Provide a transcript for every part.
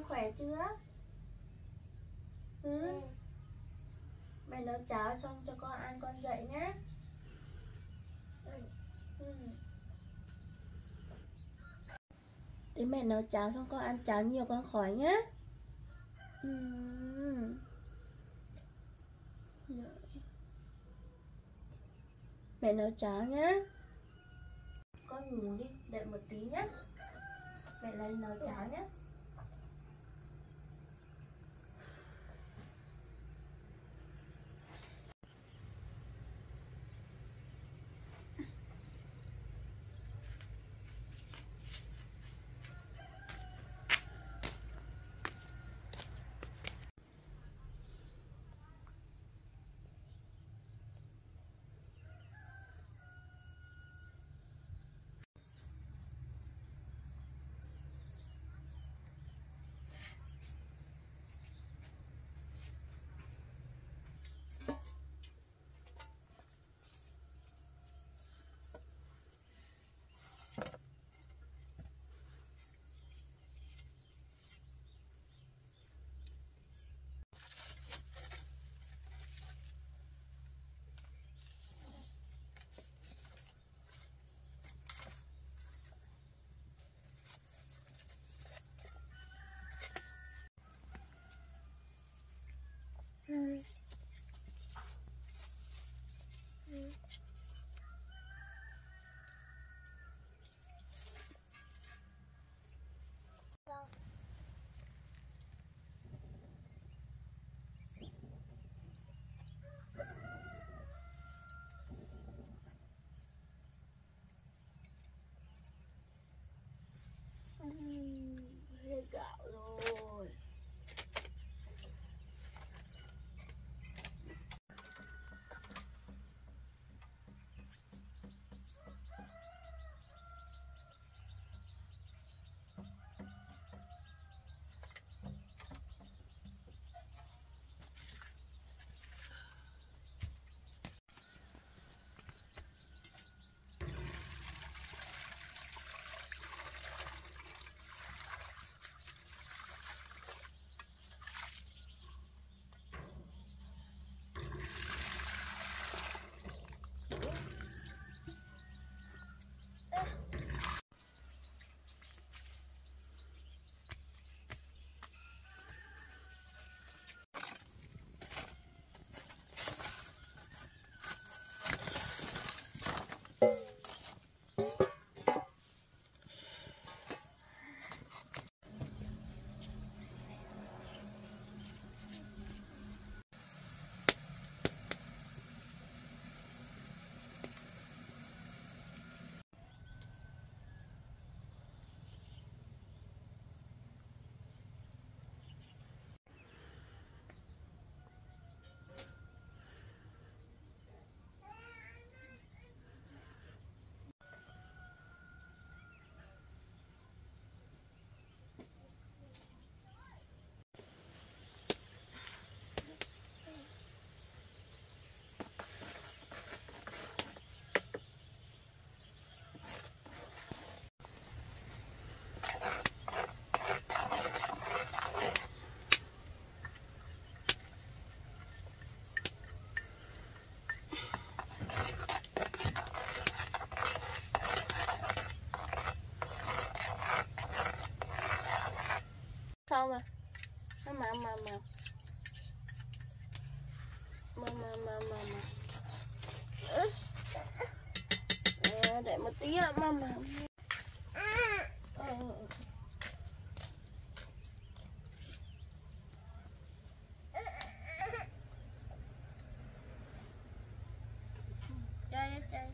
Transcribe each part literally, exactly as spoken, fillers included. con khỏe chưa? Ừ. Ừ. Mày nấu cháo xong cho con ăn con dậy nhé. Ừ. Ừ. Để mẹ nấu cháo xong con ăn cháo nhiều con khỏi nhá. Ừ. Mẹ nấu cháo nhá. Con ngủ đi, đợi một tí nhá. Mẹ lấy nấu cháo nhá. Mm. Mm. Xong rồi. Nó màu màu màu màu màu màu màu màu để một tí ạ màu màu chơi chơi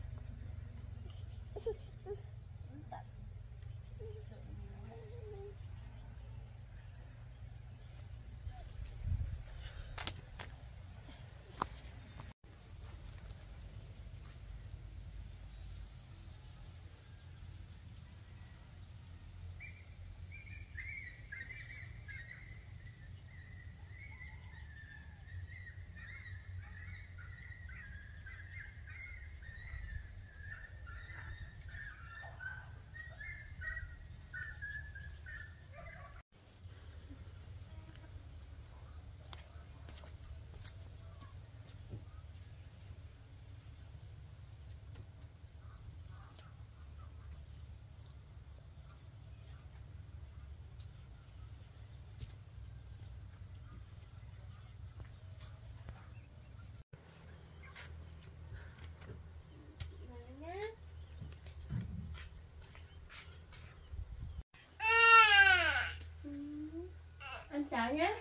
chạy nhé,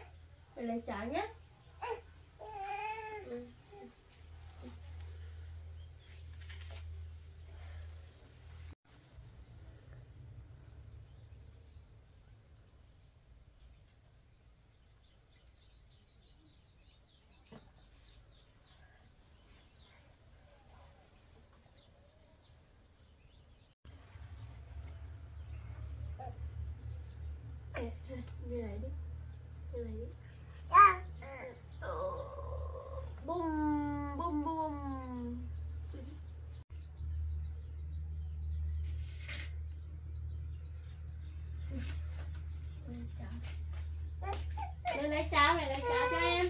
mày lại chạy nhé. Như này đi, như này đi. Bum bum bum. Mày lấy cháo, mày lấy cháo cho em.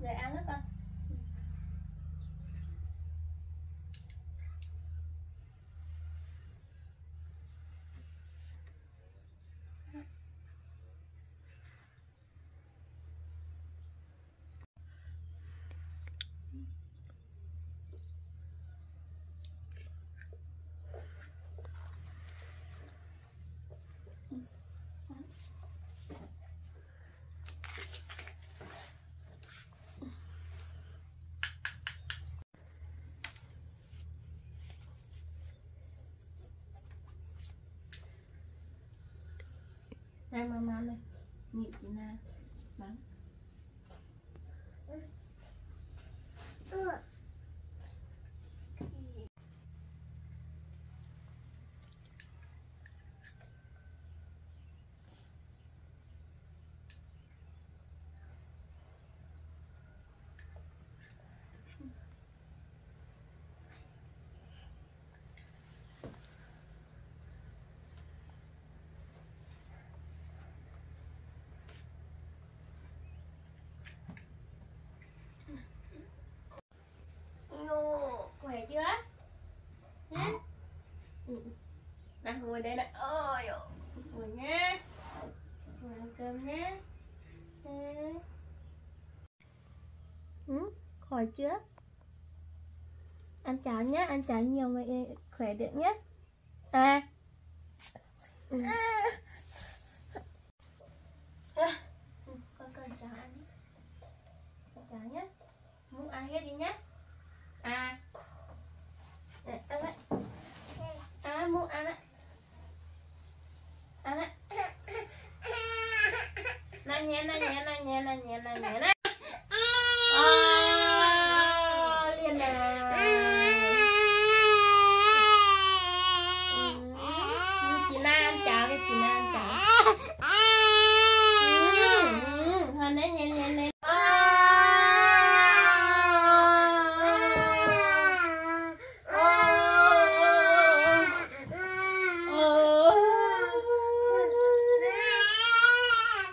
Để ăn hết con. Hai mama này, nhịn chị Na bắn. Ngồi đây là ôi ngồi nhé, ngồi ăn cơm nhé. Ừ, khỏi chưa? Ăn cháo nhé, ăn cháo nhiều mà khỏe được nhé. À. Ừ. À. Ừ, con cần cháo ăn đi. Ăn cháo nhé. Muốn ăn hết đi nhé. À. Để, ăn đấy. À, muốn ăn đấy. Ăn ạ. Nè nhẹ nè nhẹ nè nhẹ nè nhẹ nè nhẹ nè. Ô liền nè. Chị Na ăn cháo đi, chị Na ăn cháo. Thôi nè nhẹ nhẹ nè. Hãy subscribe cho kênh Ghiền Mì Gõ để không bỏ lỡ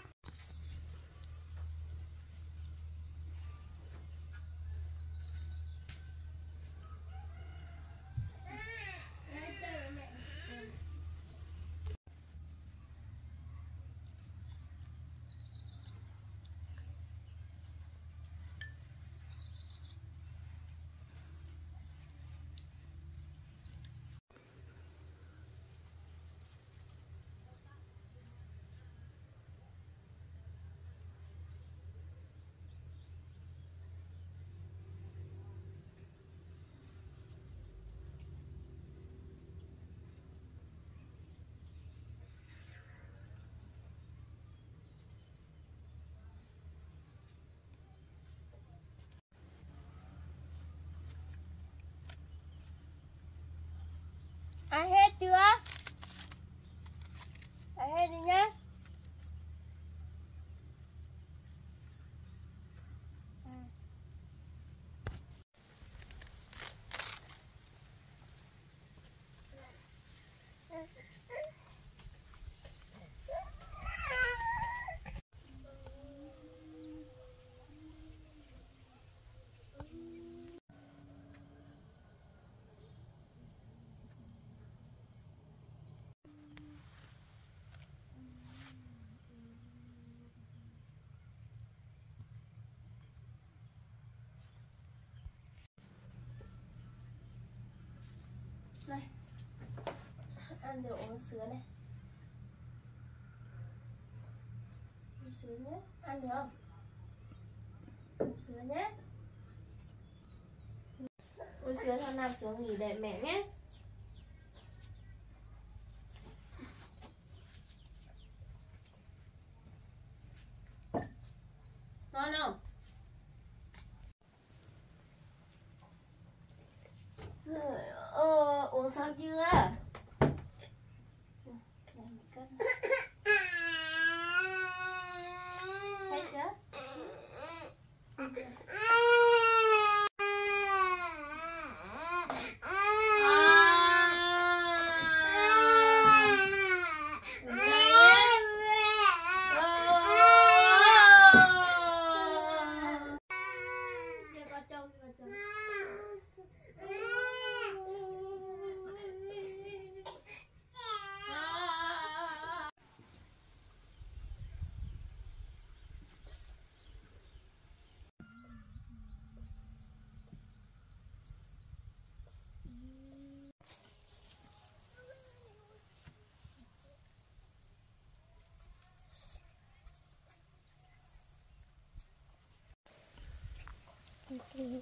Ai hết chưa? Ai hết đi nhá. Này, ăn được uống sứa này, uống sứa nhé, ăn được không? Uống sứa nhé, uống sứa xong làm sứa nghỉ đợi mẹ nhé. Ngon không? Sao chưa? Hết chưa? Thank you.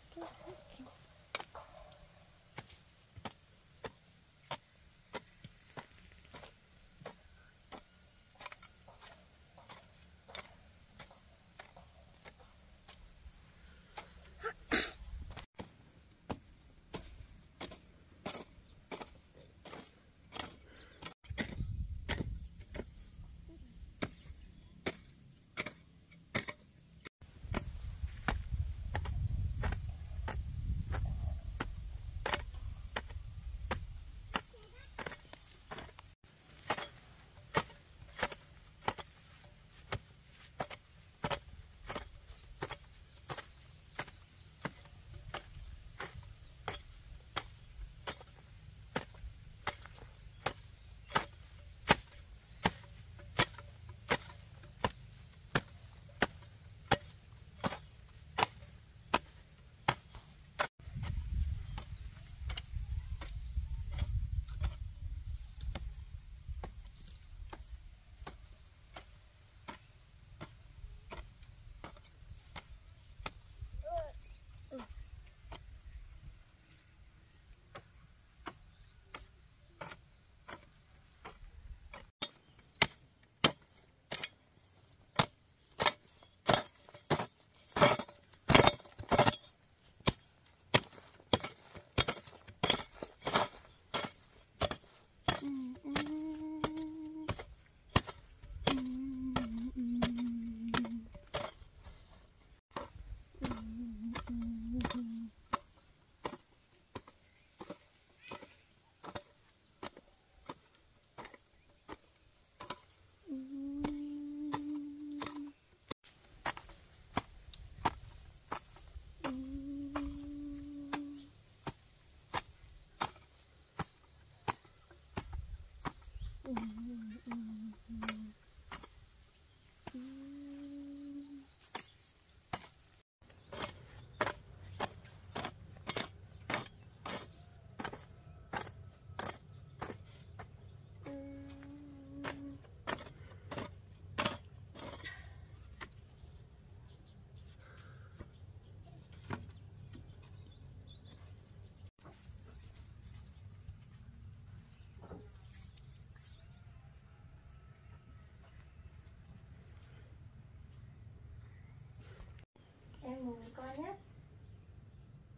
Con nhé.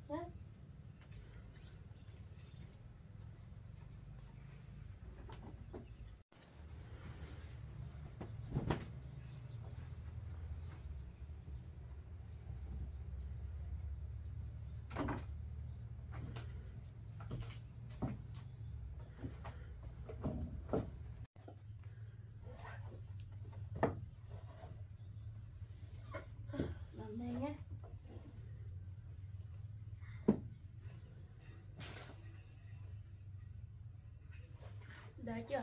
Nhé. chưa?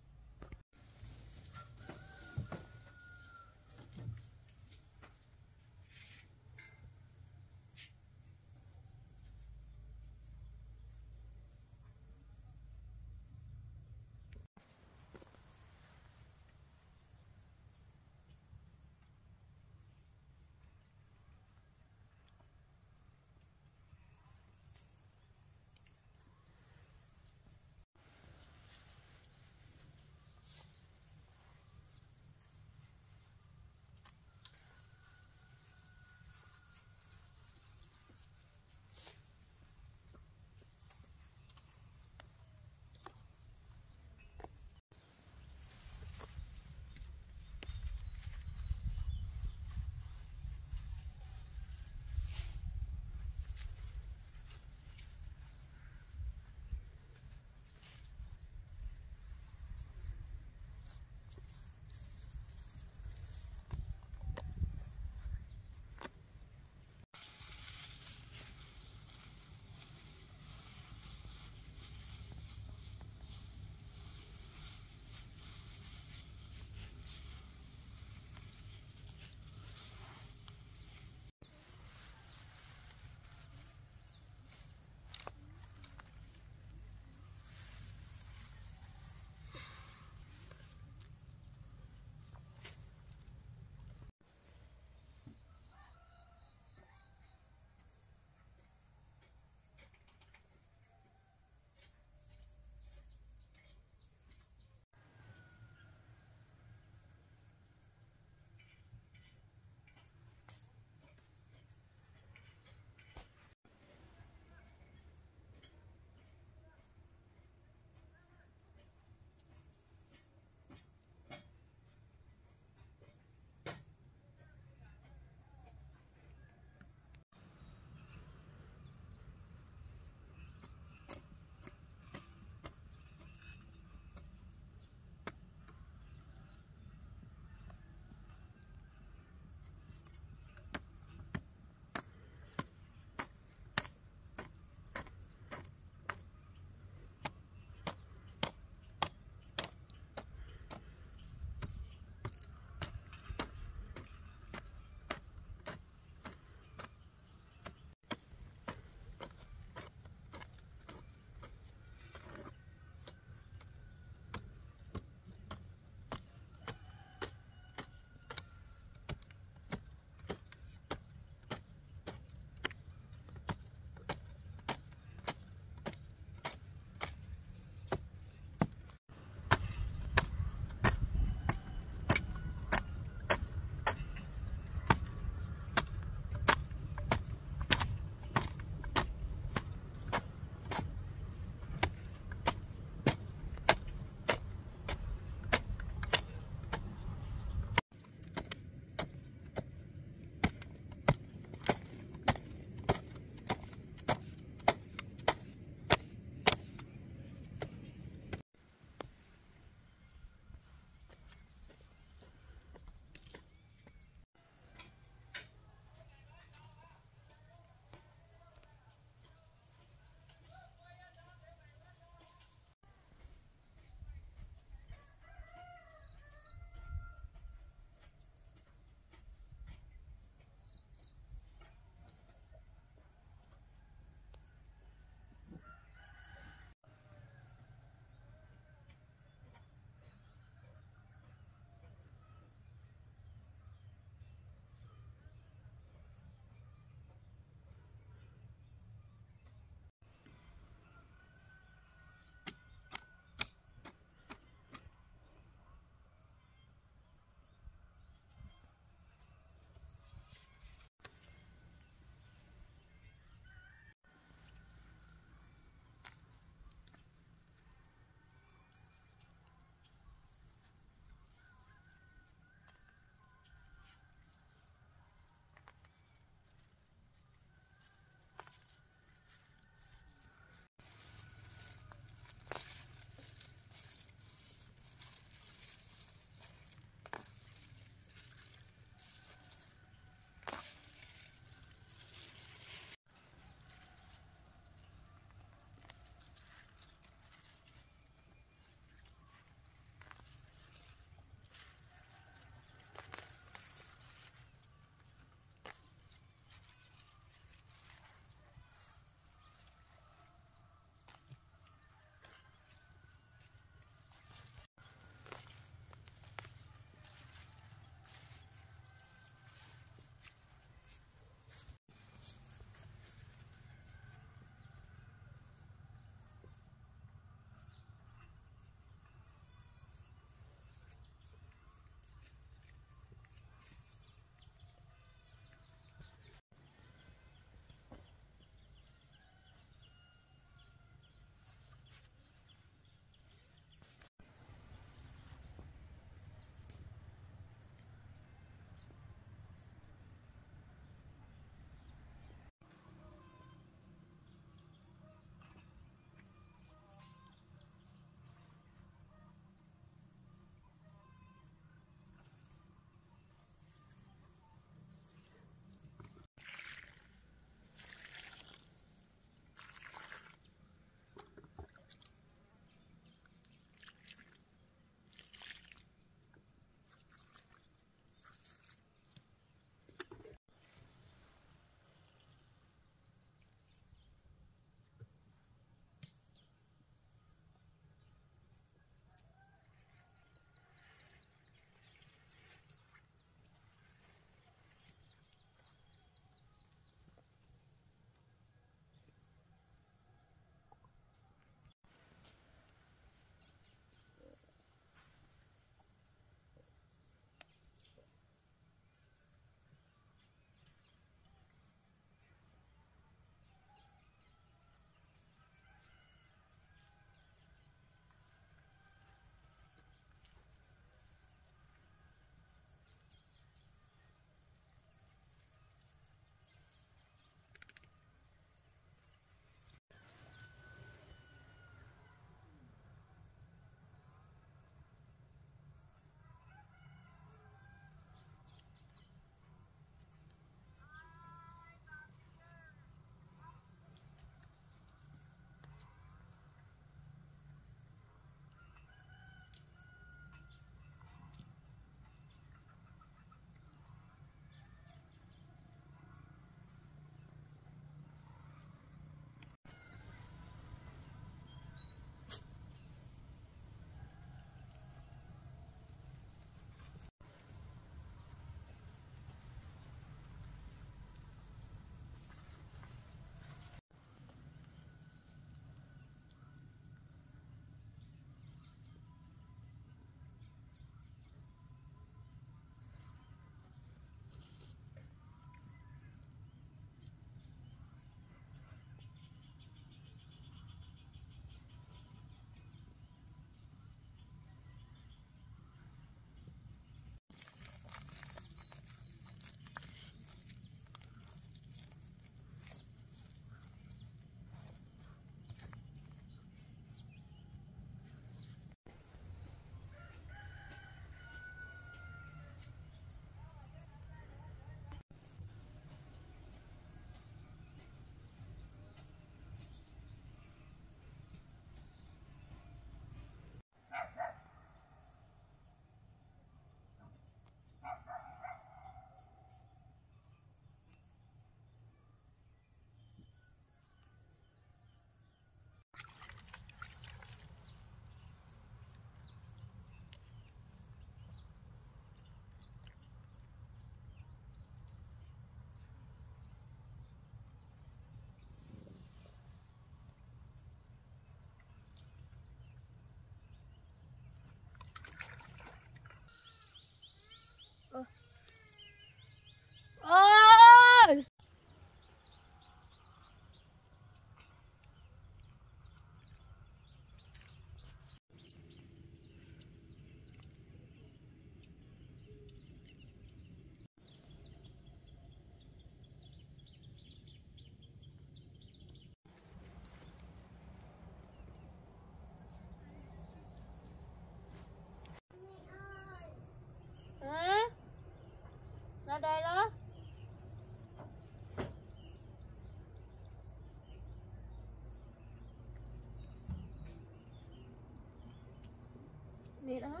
thế đó.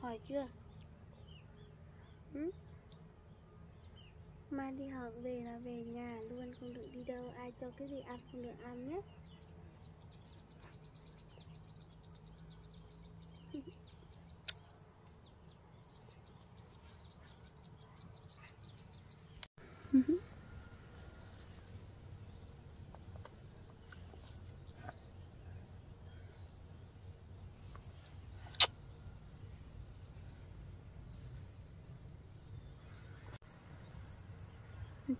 Hỏi chưa? Ừ? Mai đi học về là về nhà luôn, không được đi đâu, ai cho cái gì ăn không được ăn nhé.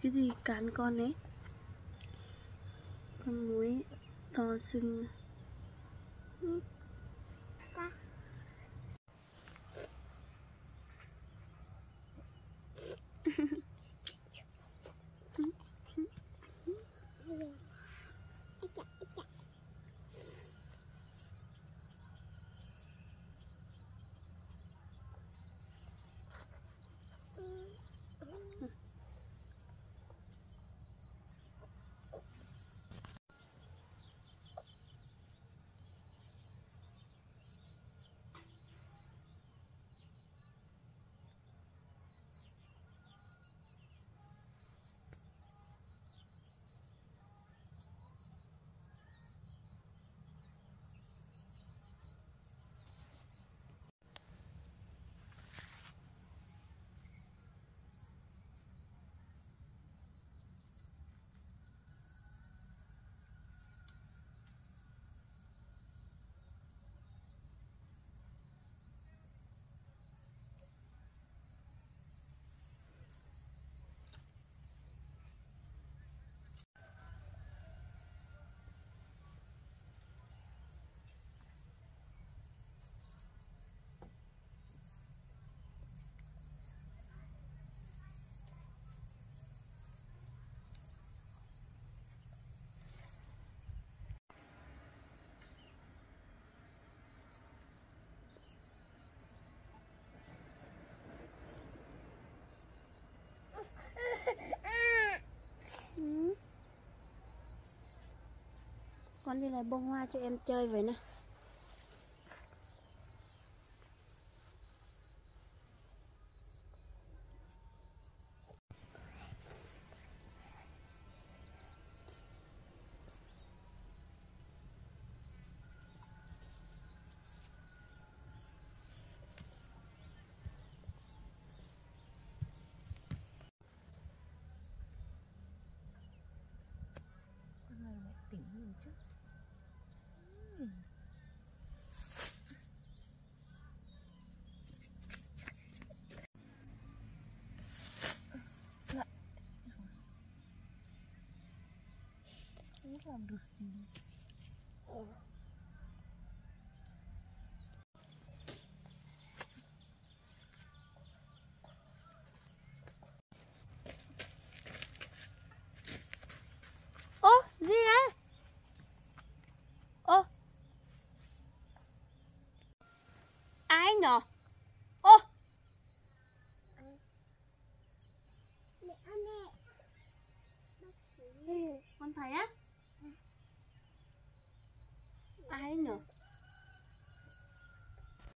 Cái gì cán con đấy, con muối to sưng. Con đi lại bông hoa cho em chơi vậy nè. Làm được gì? Ừ. Ô, gì vậy? Ô, ai nhở?